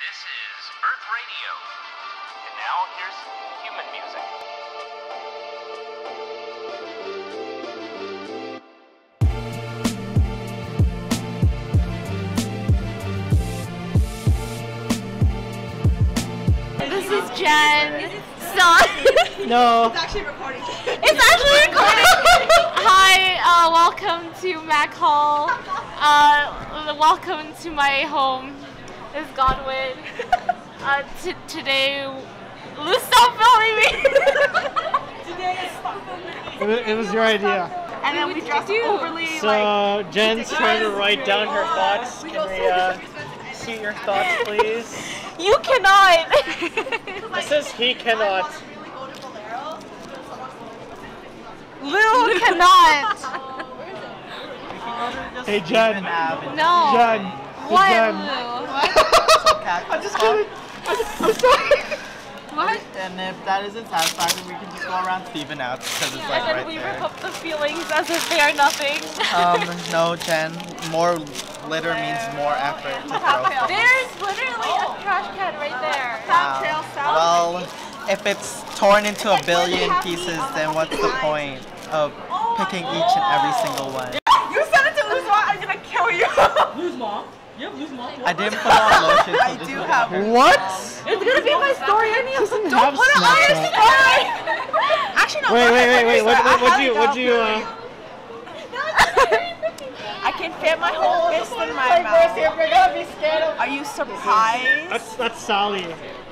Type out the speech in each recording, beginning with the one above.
This is Earth Radio. And now here's human music. This is Jen's song. No. It's actually recording. It's actually recording. Hi, welcome to Mac Hall. Welcome to my home. This is Godwin. Today, Lou, stop filming me! It was your idea. And then we dressed overly so, like... So, Jen's trying to write down her thoughts. Can we see your thoughts, please? You cannot! It says he cannot. Lou cannot! Hey, Jen. No. Jen. What? Jen. I'm just kidding. I'm sorry. What? And if that isn't satisfying, we can just go around thieving out because it's like right there. And then we rip up the feelings as if they are nothing. No, Jen. More litter means more effort to throw. There's literally a trash can right there. Well, if it's torn into a billion pieces, then what's the point of picking each and every single one? You said it to Lou's mom. I'm gonna kill you. Lou's mom. I didn't put on lotion. I do have it. What? It's gonna be my story. I need to. Don't put it on your story. Actually, no. Wait. What'd you? I can fit my whole fist in my mouth. We're gonna be scared of. Are you surprised? That's Sally.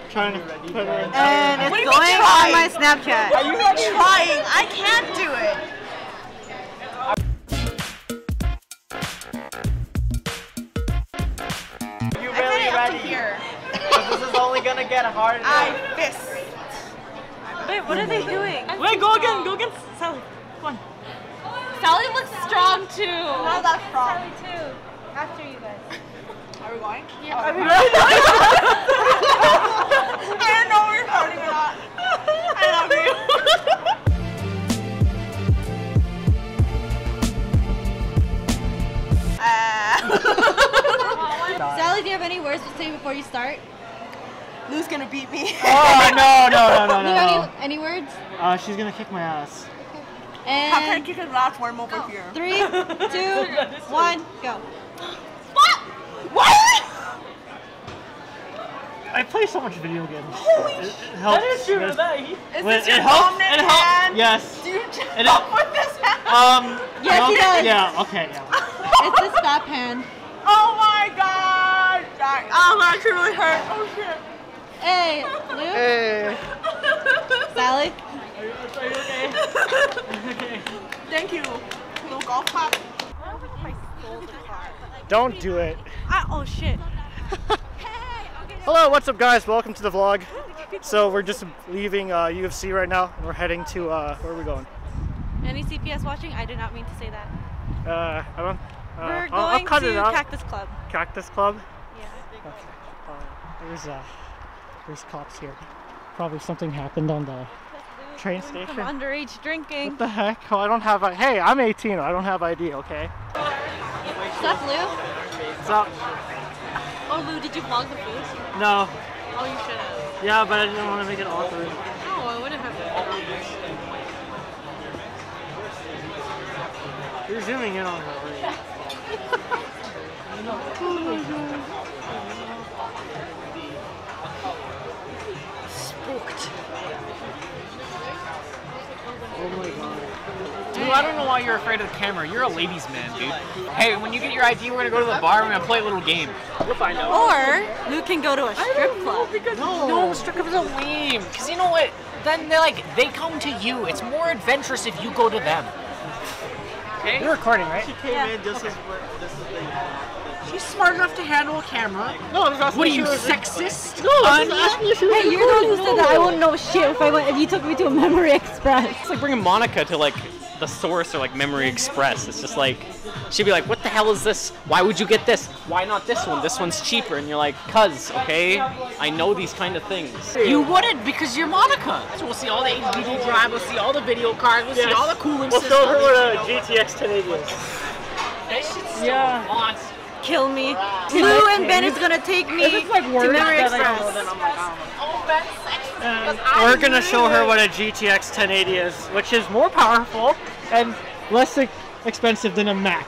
Trying to put her in. And it's going on my Snapchat. Are you trying? I can't do it. Gonna get harder. I fist. Wait, what are they doing? Wait, go again, Sally. Come on. Sally looks strong too. I'm not that strong. Sally too. After you guys. Are we going? Yeah. Are we going? I don't know where you're starting or not. I love you. Sally, do you have any words to say before you start? Lou's gonna beat me. Oh no. You got any words? She's gonna kick my ass. Okay. And have her kick her last warm over here. 3, 2, 1, go. What? What? I play so much video games. Holy shit! That is true. Is this your dominant hand? Yes. Do you jump up with this hand? Yes, he does. Yeah. Okay. Yeah. It's the stop hand. Oh my God! Oh, that actually really hurt. Oh shit. Hey, Lou? Hey. Sally? Are you okay? Okay. Thank you. Little golf clap. I don't think I stole the car. Don't do it. Oh, shit. Hello, what's up, guys? Welcome to the vlog. So we're just leaving UFC right now. And we're heading to, where are we going? Any CPS watching? I did not mean to say that. I don't We're going to Cactus Club. Cactus Club? Yeah. Okay. There's There's cops here. Probably something happened on the train station. From underage drinking. What the heck? Oh, I don't have a. Hey, I'm 18. I don't have ID. Okay. What's up, Lou? What's up? Oh, Lou, did you vlog the food? No. Oh, you should have. Yeah, but I didn't want to make it awkward. Oh, I wouldn't have. You're zooming in on her. Oh my God. Oh my God. Dude, I don't know why you're afraid of the camera. You're a ladies' man, dude. Hey, when you get your ID, we're gonna go to the bar and we're gonna play a little game. We'll find out. Or Luke can go to a strip club. No, strip clubs are lame. Because you know what? Then they come to you. It's more adventurous if you go to them. Okay? You're recording, right? She came in just as she's smart enough to handle a camera. No, I was asking. What are you, sexist? No, I was asking if she was. Hey, you're the one who said that. I wouldn't know shit if you took me to a Memory Express. It's like bringing Monika to the Source or Memory Express. It's just like she'd be like, "What the hell is this? Why would you get this? Why not this one? This one's cheaper." And you're like, "Cuz, okay, I know these kind of things." You wouldn't because you're Monika. So we'll see all the HDD drive. We'll see all the video cards. We'll see all the cooling systems. We'll show her what a GTX 1080 is. That shit's so awesome. kill me. Lou and Ben is gonna take me to Memory Express. We're gonna show her what a GTX 1080 is, which is more powerful and less expensive than a Mac.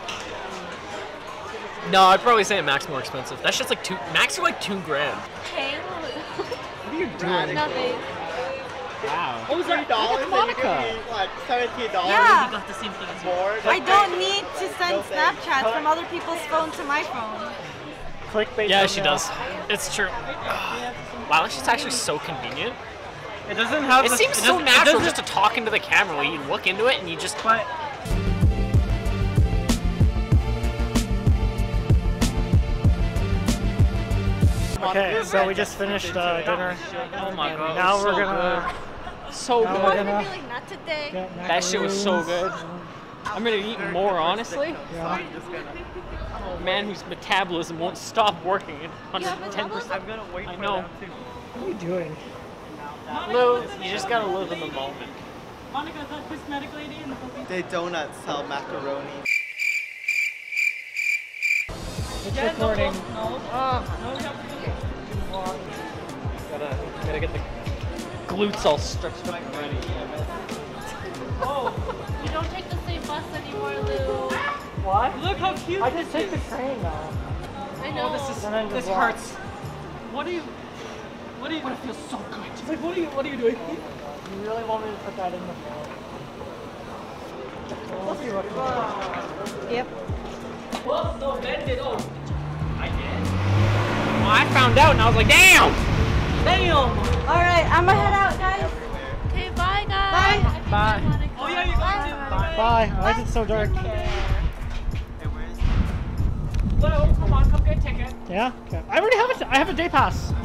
No, I'd probably say a Mac's more expensive. That's just like Macs are like $2 grand. Hey, Lou. What are you doing? Nothing. Wow. What was that? Look at Monika. Like $70. Yeah. You got the same thing as well. I don't need to send Snapchats from other people's phone to my phone. Clickbait. Yeah, she does. It's true. Wow, it's actually so convenient. It doesn't have. It seems so natural just to talk into the camera. Like, you look into it and you just. But okay, so we just finished dinner. Oh my god! Now we're gonna. So good. Feeling not today. That shit was so good. I'm gonna eat more, honestly. Yeah. A man whose metabolism won't stop working at 110%. I'm gonna wait for him. What are you doing? Lou, you just gotta live in the moment. Monika, that Hispanic lady in the movie. They donuts sell macaroni. It's recording. Gotta get the glutes all stripped right ready. Oh, you don't take the same bus anymore, Lou. What? Look how cute I just take the train now. I know. Oh, this hurts. What do you? But it feels so good. It's like, what are you doing? You really want me to put that in the film? We'll see what it is. Yep. Well, no, Ben did. Oh, I did. Well, I found out and I was like, damn. All right, I'm gonna head out, guys. Okay, bye, guys. Bye. Bye. Oh yeah, you guys did. Bye. Why is it so dark? Hello, come on, come get a ticket. Yeah. Okay. I already have a day pass.